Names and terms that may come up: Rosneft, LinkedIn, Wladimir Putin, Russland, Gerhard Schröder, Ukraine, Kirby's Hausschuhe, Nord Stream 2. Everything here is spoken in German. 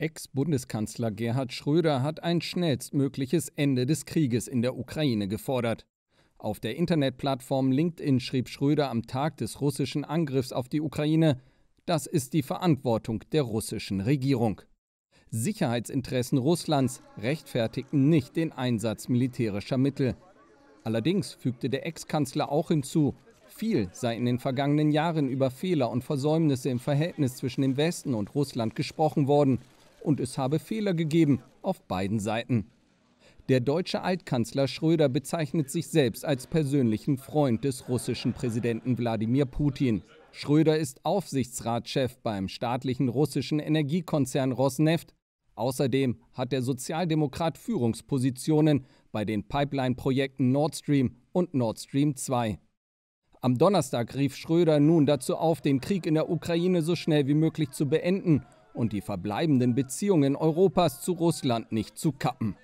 Ex-Bundeskanzler Gerhard Schröder hat ein schnellstmögliches Ende des Krieges in der Ukraine gefordert. Auf der Internetplattform LinkedIn schrieb Schröder am Tag des russischen Angriffs auf die Ukraine: Das ist die Verantwortung der russischen Regierung. Sicherheitsinteressen Russlands rechtfertigten nicht den Einsatz militärischer Mittel. Allerdings fügte der Ex-Kanzler auch hinzu, viel sei in den vergangenen Jahren über Fehler und Versäumnisse im Verhältnis zwischen dem Westen und Russland gesprochen worden und es habe Fehler gegeben auf beiden Seiten. Der deutsche Altkanzler Schröder bezeichnet sich selbst als persönlichen Freund des russischen Präsidenten Wladimir Putin. Schröder ist Aufsichtsratschef beim staatlichen russischen Energiekonzern Rosneft. Außerdem hat der Sozialdemokrat Führungspositionen bei den Pipeline-Projekten Nord Stream und Nord Stream 2. Am Donnerstag rief Schröder nun dazu auf, den Krieg in der Ukraine so schnell wie möglich zu beenden und die verbleibenden Beziehungen Europas zu Russland nicht zu kappen.